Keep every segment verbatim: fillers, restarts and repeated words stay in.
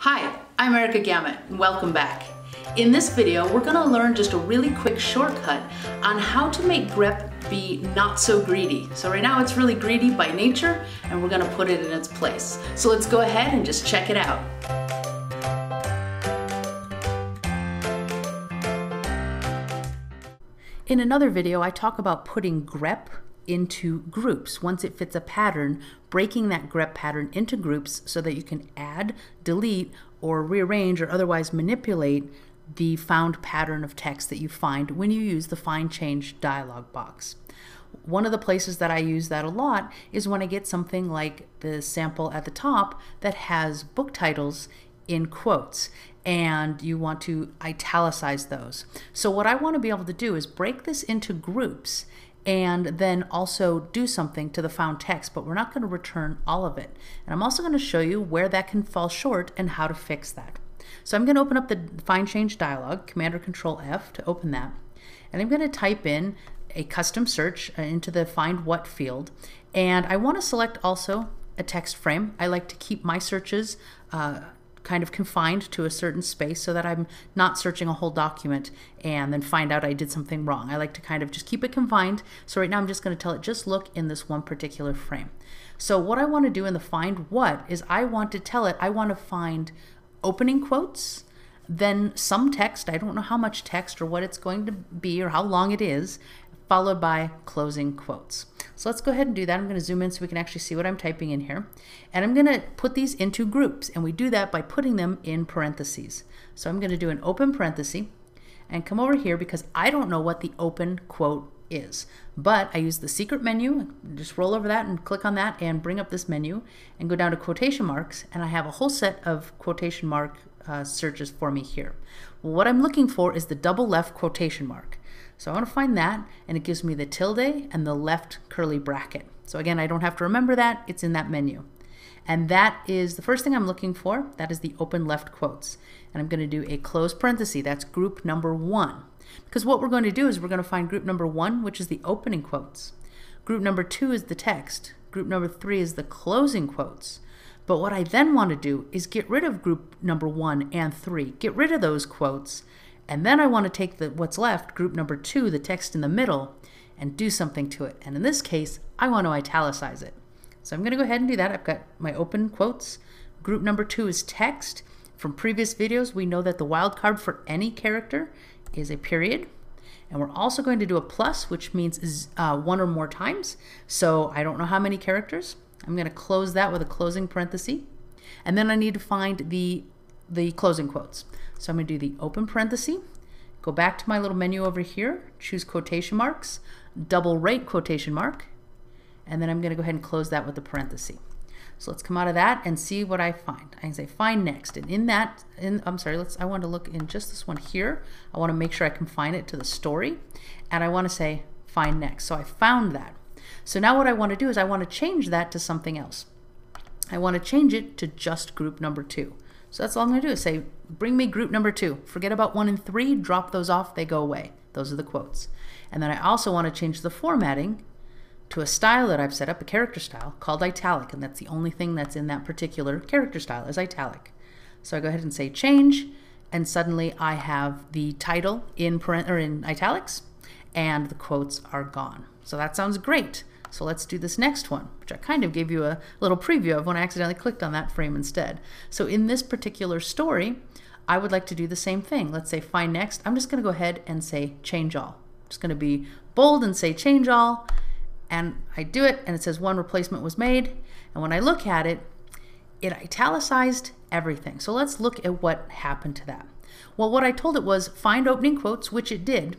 Hi, I'm Erica Gamet and welcome back. In this video, we're gonna learn just a really quick shortcut on how to make grep be not so greedy. So right now it's really greedy by nature and we're gonna put it in its place. So let's go ahead and just check it out. In another video, I talk about putting grep into groups. Once it fits a pattern, breaking that grep pattern into groups so that you can add, delete, or rearrange or otherwise manipulate the found pattern of text that you find when you use the Find Change dialog box. One of the places that I use that a lot is when I get something like the sample at the top that has book titles in quotes, and you want to italicize those. So what I want to be able to do is break this into groups and then also do something to the found text, but we're not going to return all of it. And I'm also going to show you where that can fall short and how to fix that. So I'm going to open up the Find Change dialog, Command or Control F to open that. And I'm going to type in a custom search into the Find What field. And I want to select also a text frame. I like to keep my searches uh, kind of confined to a certain space so that I'm not searching a whole document and then find out I did something wrong. I like to kind of just keep it confined. So right now I'm just going to tell it just look in this one particular frame. So what I want to do in the Find What is I want to tell it I want to find opening quotes, then some text, I don't know how much text or what it's going to be or how long it is, followed by closing quotes. So let's go ahead and do that. I'm going to zoom in so we can actually see what I'm typing in here. And I'm going to put these into groups, and we do that by putting them in parentheses. So I'm going to do an open parenthesis and come over here because I don't know what the open quote is. But I use the secret menu, just roll over that and click on that and bring up this menu and go down to quotation marks, and I have a whole set of quotation mark uh, searches for me here. Well, what I'm looking for is the double left quotation mark. So I want to find that, and it gives me the tilde and the left curly bracket. So again, I don't have to remember that, it's in that menu. And that is the first thing I'm looking for, that is the open left quotes. And I'm going to do a close parenthesis, that's group number one. Because what we're going to do is we're going to find group number one, which is the opening quotes. Group number two is the text. Group number three is the closing quotes. But what I then want to do is get rid of group number one and three, get rid of those quotes. And then I want to take the what's left, group number two, the text in the middle, and do something to it. And in this case, I want to italicize it. So I'm going to go ahead and do that. I've got my open quotes. Group number two is text. From previous videos, we know that the wildcard for any character is a period. And we're also going to do a plus, which means is uh, one or more times. So I don't know how many characters. I'm going to close that with a closing parenthesis. And then I need to find the the closing quotes. So I'm going to do the open parenthesis, go back to my little menu over here, choose quotation marks, double right quotation mark, and then I'm going to go ahead and close that with the parenthesis. So let's come out of that and see what I find. I can say find next, and in that, in, I'm sorry, let's. I want to look in just this one here. I want to make sure I confine it to the story, and I want to say find next. So I found that. So now what I want to do is I want to change that to something else. I want to change it to just group number two. So that's all I'm going to do is say, bring me group number two. Forget about one and three, drop those off, they go away. Those are the quotes. And then I also want to change the formatting to a style that I've set up, a character style, called italic. And that's the only thing that's in that particular character style is italic. So I go ahead and say change, and suddenly I have the title in, parent, or in italics, and the quotes are gone. So that sounds great. So let's do this next one, which I kind of gave you a little preview of when I accidentally clicked on that frame instead. So in this particular story, I would like to do the same thing. Let's say find next. I'm just going to go ahead and say change all. I'm just going to be bold and say change all. And I do it, and it says one replacement was made. And when I look at it, it italicized everything. So let's look at what happened to that. Well, what I told it was find opening quotes, which it did.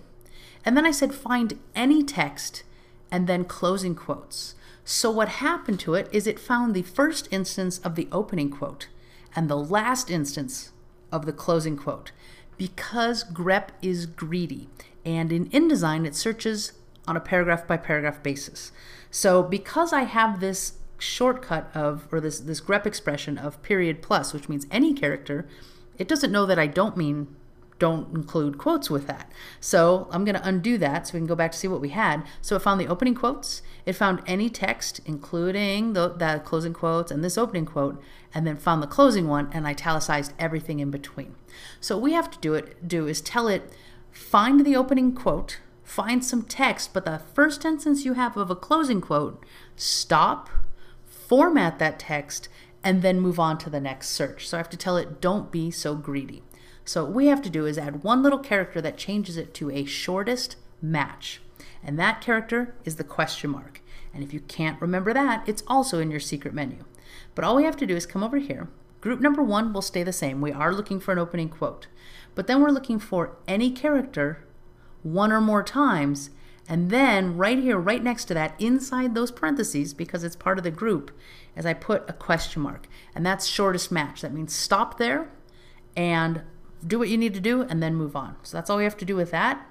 And then I said find any text and then closing quotes. So what happened to it is it found the first instance of the opening quote and the last instance of the closing quote because grep is greedy. And in InDesign, it searches on a paragraph by paragraph basis. So because I have this shortcut of, or this, this grep expression of period plus, which means any character, it doesn't know that I don't mean don't include quotes with that. So I'm gonna undo that so we can go back to see what we had. So it found the opening quotes, it found any text, including the, the closing quotes and this opening quote, and then found the closing one and italicized everything in between. So what we have to do, it, do is tell it, find the opening quote, find some text, but the first sentence you have of a closing quote, stop, format that text, and then move on to the next search. So I have to tell it, don't be so greedy. So what we have to do is add one little character that changes it to a shortest match. And that character is the question mark. And if you can't remember that, it's also in your secret menu. But all we have to do is come over here. Group number one will stay the same. We are looking for an opening quote. But then we're looking for any character one or more times. And then right here, right next to that, inside those parentheses, because it's part of the group, is I put a question mark. And that's shortest match. That means stop there and do what you need to do and then move on. So that's all we have to do with that.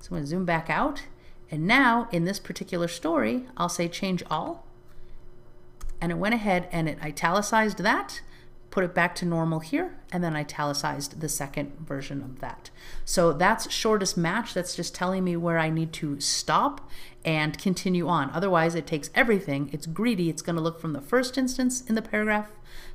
So I'm going to zoom back out. And now in this particular story, I'll say change all. And it went ahead and it italicized that, put it back to normal here, and then italicized the second version of that. So that's shortest match. That's just telling me where I need to stop and continue on. Otherwise, it takes everything. It's greedy. It's going to look from the first instance in the paragraph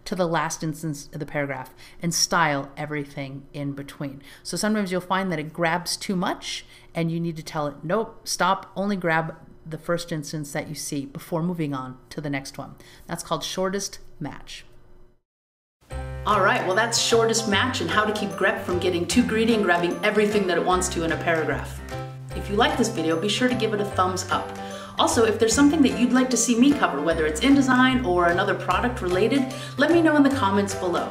to the last instance of the paragraph and style everything in between. So sometimes you'll find that it grabs too much and you need to tell it, nope, stop, only grab the first instance that you see before moving on to the next one. That's called shortest match. All right, well that's shortest match and how to keep grep from getting too greedy and grabbing everything that it wants to in a paragraph. If you like this video, be sure to give it a thumbs up. Also, if there's something that you'd like to see me cover, whether it's InDesign or another product related, let me know in the comments below.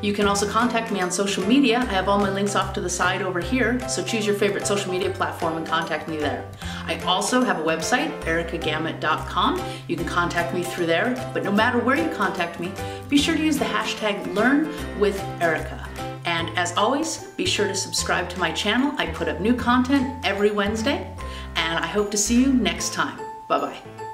You can also contact me on social media. I have all my links off to the side over here, so choose your favorite social media platform and contact me there. I also have a website, erica gamet dot com. You can contact me through there, but no matter where you contact me, be sure to use the hashtag Learn With Erica. And as always, be sure to subscribe to my channel. I put up new content every Wednesday, and I hope to see you next time. Bye-bye.